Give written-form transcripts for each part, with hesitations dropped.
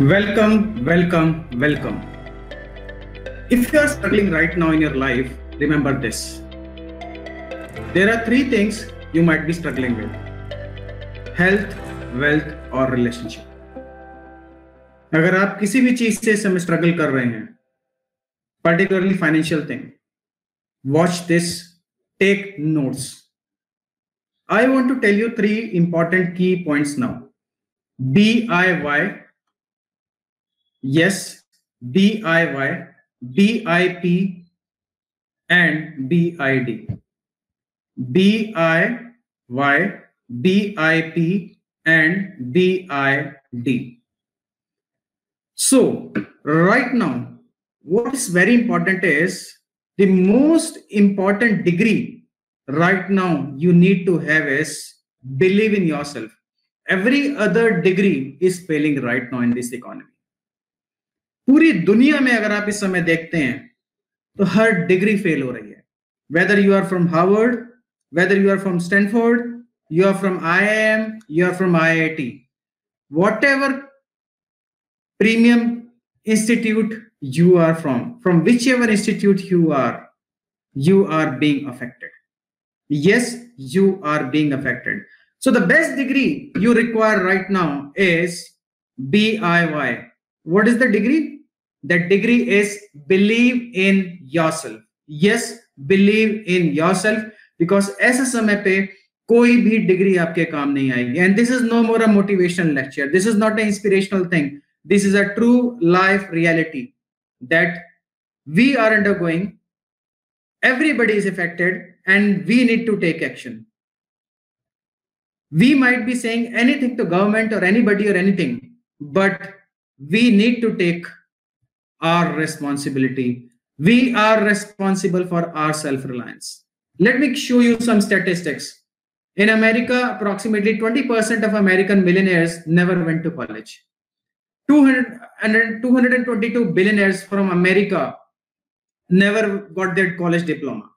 Welcome. If you are struggling right now in your life, remember this. There are three things you might be struggling with: health, wealth और relationship. अगर आप किसी भी चीज से इस समय स्ट्रगल कर रहे हैं, particularly financial thing, watch this, take notes. I want to tell you three important key points now. BIY, yes, DIY, BIP, and BID. BIY, BIP, and BID. So, right now, what is very important is the most important degree right now you need to have is believe in yourself. Every other degree is failing right now in this economy. पूरी दुनिया में अगर आप इस समय देखते हैं तो हर डिग्री फेल हो रही है. Whether you are from Harvard, whether you are from Stanford, you are from IIM, you are from IIT, whatever premium institute you are from whichever institute you are being affected. Yes, you are being affected. So the best degree you require right now is BIY. What is the degree? That degree is believe in yourself. Yes, believe in yourself, because ऐसे समय पे कोई भी degree आपके काम नहीं आएगी. And this is no more a motivational lecture. This is not an inspirational thing. This is a true life reality that we are undergoing. Everybody is affected. And we need to take action. We might be saying anything to government or anybody or anything, but we need to take our responsibility. We are responsible for our self-reliance. Let me show you some statistics. In America, approximately 20% of American millionaires never went to college. 222 billionaires from America never got their college diploma.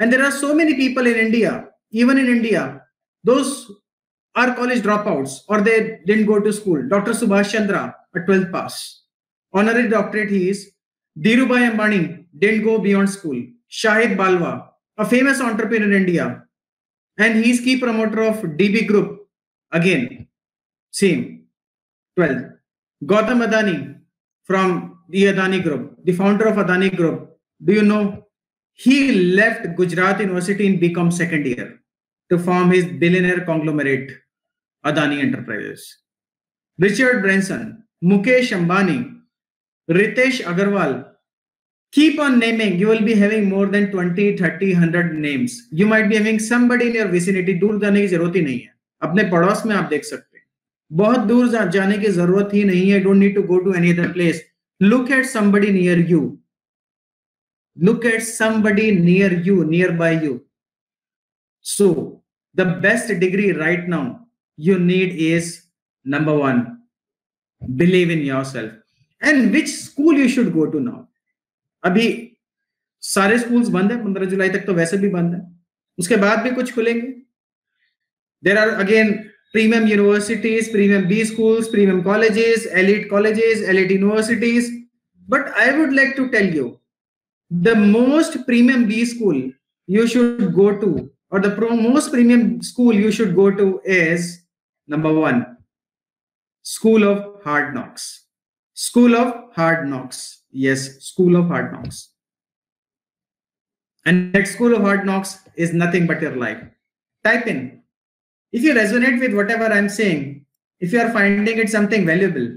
And there are so many people in India, even in India, those are college dropouts or they didn't go to school. Dr. Subhash Chandra, a 12th pass. Honorary doctorate he is. Dhirubhai Ambani didn't go beyond school. Shahid Balwa, a famous entrepreneur in India. And he is key promoter of DB Group. Again, same, 12th. Gautam Adani from the Adani Group, the founder of Adani Group. Do you know? He left Gujarat University in BCom second year to form his billionaire conglomerate Adani Enterprises. Richard Branson, Mukesh Ambani, Ritesh Agarwal. Keep on naming. You will be having more than 20, 30, 100 names. You might be having somebody in your vicinity. दूर जाने की जरूरत ही नहीं है. अपने पड़ोस में आप देख सकते हैं. बहुत दूर जाने की जरूरत ही नहीं है. Don't need to go to any other place. Look at somebody near you. Look at somebody near you, nearby you. So the best degree right now you need is number one, believe in yourself. And which school you should go to now? अभी सारे schools बंद हैं, 15 जुलाई तक तो वैसे भी बंद हैं. उसके बाद भी कुछ खुलेंगे. There are again premium universities, premium B schools, premium colleges, elite universities. But I would like to tell you, the most premium B school you should go to, or the most premium school you should go to is number one, School of Hard Knocks. School of Hard Knocks. Yes, School of Hard Knocks. And that School of Hard Knocks is nothing but your life. Type in. If you resonate with whatever I'm saying, if you are finding it something valuable,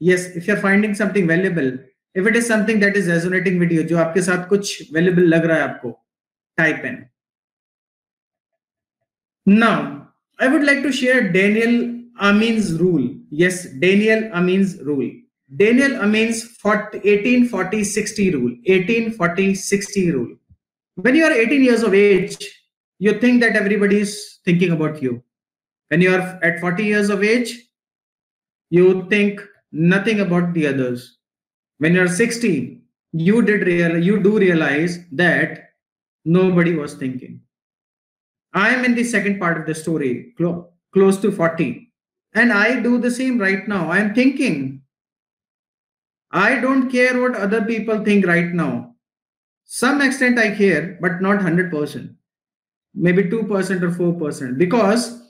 yes, if you're finding something valuable, if it is something that is resonating with you, जो आपके साथ कुछ valuable लग रहा है आपको, type in. Now, I would like to share Daniel Amin's rule. Yes, Daniel Amin's rule. Daniel Amin's 1840-60 rule. 1840-60 rule. When you are 18 years of age, you think that everybody is thinking about you. When you are at 40 years of age, you think nothing about the others. When you're 60, you do realize that nobody was thinking. I am in the second part of the story, close to 40, and I do the same right now. I am thinking I don't care what other people think right now. Some extent I care, but not 100%. Maybe 2% or 4%, because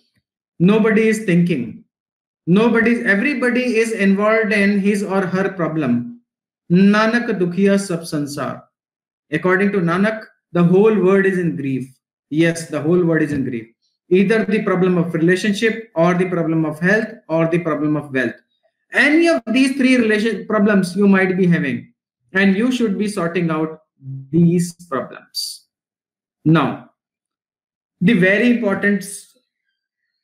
nobody is thinking. Everybody is involved in his or her problem. Nanak dukhiya sab sansar. According to Nanak, the whole world is in grief. Yes, the whole world is in grief. Either the problem of relationship, or the problem of health, or the problem of wealth. Any of these three problems you might be having, and you should be sorting out these problems. Now, the very important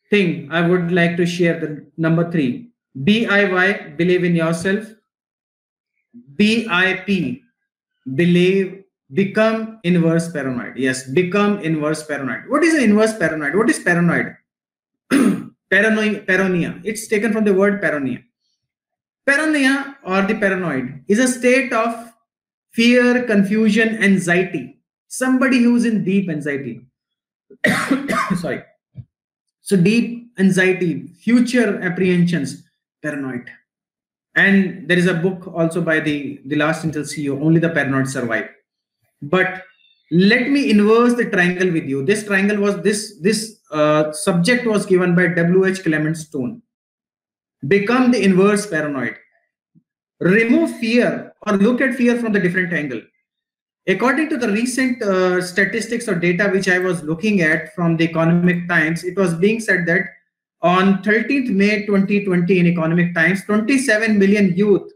thing I would like to share, the number 3, BIY, believe in yourself. BIP, believe, become inverse paranoid. Yes, become inverse paranoid. What is inverse paranoid? What is paranoid? Paranoia. It's taken from the word paranoia. Paranoia or the paranoid is a state of fear, confusion, anxiety. Somebody who's in deep anxiety. Sorry. So deep anxiety, future apprehensions, paranoid. And there is a book also by the last Intel CEO, Only the Paranoid Survive. But let me inverse the triangle with you. This triangle was this subject was given by W. H. Clement Stone. Become the inverse paranoid. Remove fear or look at fear from the different angle. According to the recent statistics or data which I was looking at from the Economic Times, it was being said that on 13th May 2020 in Economic Times, 27 million youth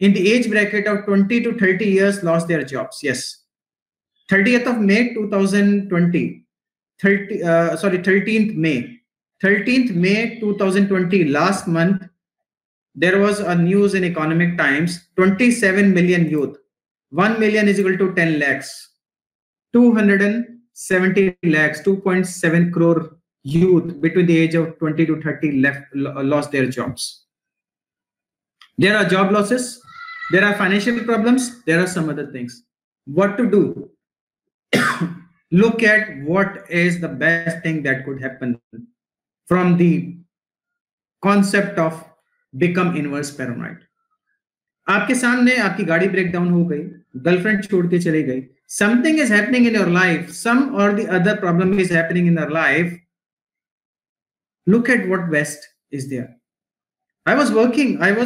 in the age bracket of 20 to 30 years lost their jobs. Yes. 30th of May 2020, 13th May 2020, last month, there was a news in Economic Times, 27 million youth, 1 million is equal to 10 lakhs, 270 lakhs, 2.7 crore youth between the age of 20 to 30 lost their jobs. There are job losses, there are financial problems, there are some other things. What to do? Look at what is the best thing that could happen from the concept of become inverse paranoid. आपके सामने आपकी गाड़ी breakdown हो गई, girlfriend छोड़ के चले गई, something is happening in your life, some or the other problem is happening in your life. Look at what best is there. I was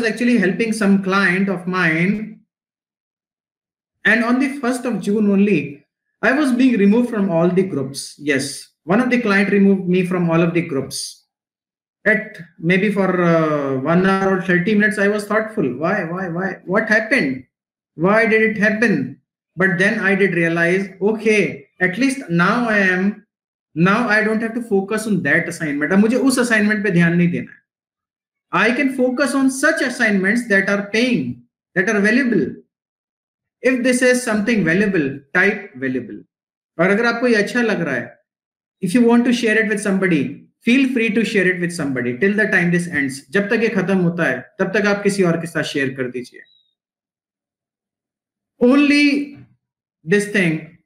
actually helping some client of mine, and on the 1st of June only, I was being removed from all the groups. Yes, one of the client removed me from all of the groups. At maybe for 1 hour or 30 minutes, I was thoughtful. Why? What happened? Why did it happen? But then I did realize, okay, at least now I don't have to focus on that assignment. मुझे उस assignment पे ध्यान नहीं देना है. I can focus on such assignments that are paying, that are valuable. If this is something valuable, type valuable. और अगर आपको ये अच्छा लग रहा है, if you want to share it with somebody, feel free to share it with somebody till the time this ends. जब तक ये खत्म होता है, तब तक आप किसी और के साथ share कर दीजिए. Only this thing,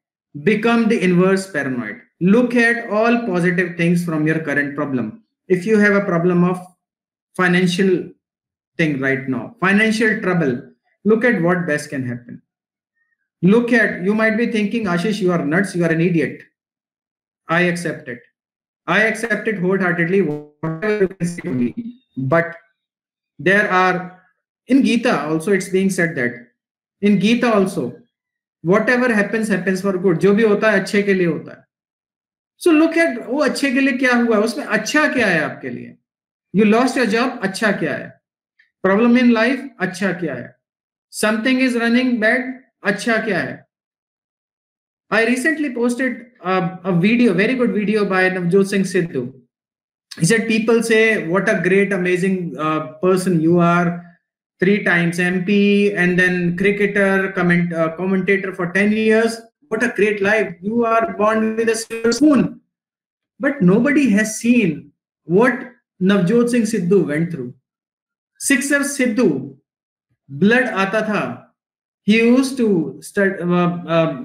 become the inverse paranoid. Look at all positive things from your current problem. If you have a problem of financial thing right now, financial trouble, look at what best can happen. Look at, you might be thinking, Ashish, you are nuts, you are an idiot. I accept it. I accept it wholeheartedly, whatever you can say to me. But there are, in Gita also it's being said that, in Gita also, whatever happens, happens for good. जो भी होता है अच्छे के लिए होता है. So look at वो अच्छे के लिए क्या हुआ, उसमें अच्छा क्या है आपके लिए. You lost your job, अच्छा क्या है. Problem in life, अच्छा क्या है. Something is running bad, अच्छा क्या है. I recently posted a video, very good video by Navjot Singh Sidhu. He said, people say, what a great, amazing person you are. 3 times MP and then cricketer, commentator for 10 years. What a great life. You are born with a silver spoon. But nobody has seen what Navjot Singh Sidhu went through. Sixer Sidhu, blood aata tha. He used to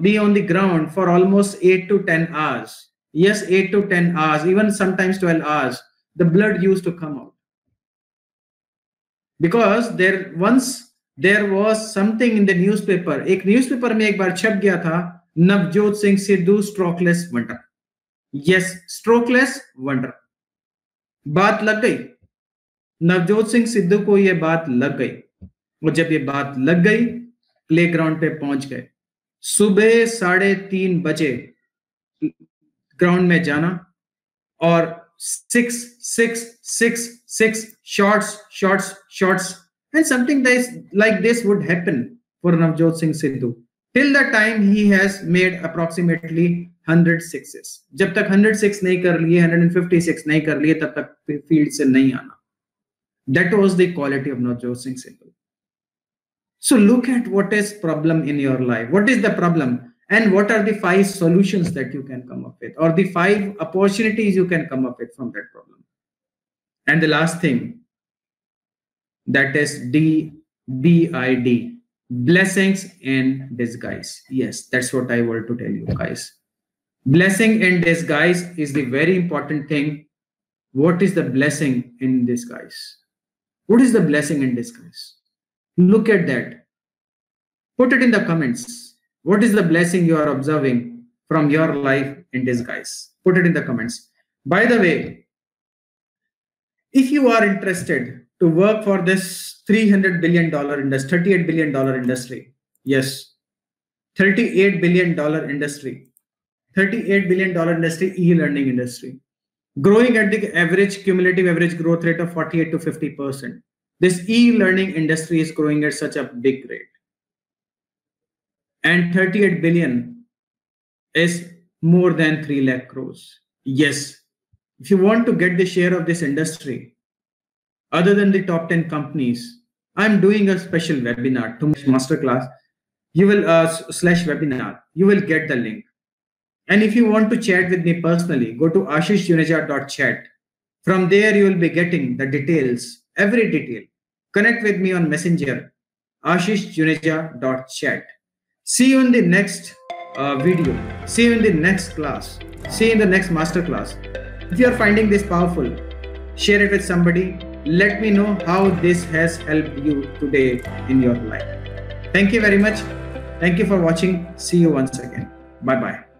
be on the ground for almost 8 to 10 hours. Yes, 8 to 10 hours, even sometimes 12 hours. The blood used to come out. Because there once there was something in the newspaper, एक newspaper में एक बार छप गया था Navjot Singh Sidhu strokeless wonder, yes strokeless wonder, बात लग गई नवजोत सिंह सिद्धू को, यह बात लग गई। और जब ये बात लग गई प्लेग्राउंड पे पहुंच गए, सुबह 3:30 बजे ग्राउंड में जाना और 6 shots and something like this would happen for Navjot Singh Sidhu till the time he has made approximately 100 sixes. जब तक 100 six नहीं कर लिए, 156 नहीं कर लिए, तब तक फील्ड से नहीं आना. That was the quality of Navjot Singh Sidhu. So look at what is problem in your life. What is the problem and what are the 5 solutions that you can come up with, or the 5 opportunities you can come up with from that problem. And the last thing, that is BID, blessings in disguise. Yes, that's what I want to tell you guys. Blessing in disguise is the very important thing. What is the blessing in disguise? What is the blessing in disguise? Look at that. Put it in the comments. What is the blessing you are observing from your life in disguise? Put it in the comments. By the way, if you are interested to work for this $300 billion industry, $38 billion industry, yes, $38 billion industry, $38 billion industry, e-learning industry, growing at the average cumulative average growth rate of 48 to 50%. This e-learning industry is growing at such a big rate, and 38 billion is more than 3 lakh crores. Yes, if you want to get the share of this industry, other than the top 10 companies, I'm doing a special webinar, masterclass. You will /webinar. You will get the link. And if you want to chat with me personally, go to ashishjuneja.chat. From there, you will be getting the details, every detail. Connect with me on Messenger, ashishjuneja.chat. See you in the next video. See you in the next class. See you in the next masterclass. If you are finding this powerful, share it with somebody. Let me know how this has helped you today in your life. Thank you very much. Thank you for watching. See you once again. Bye bye.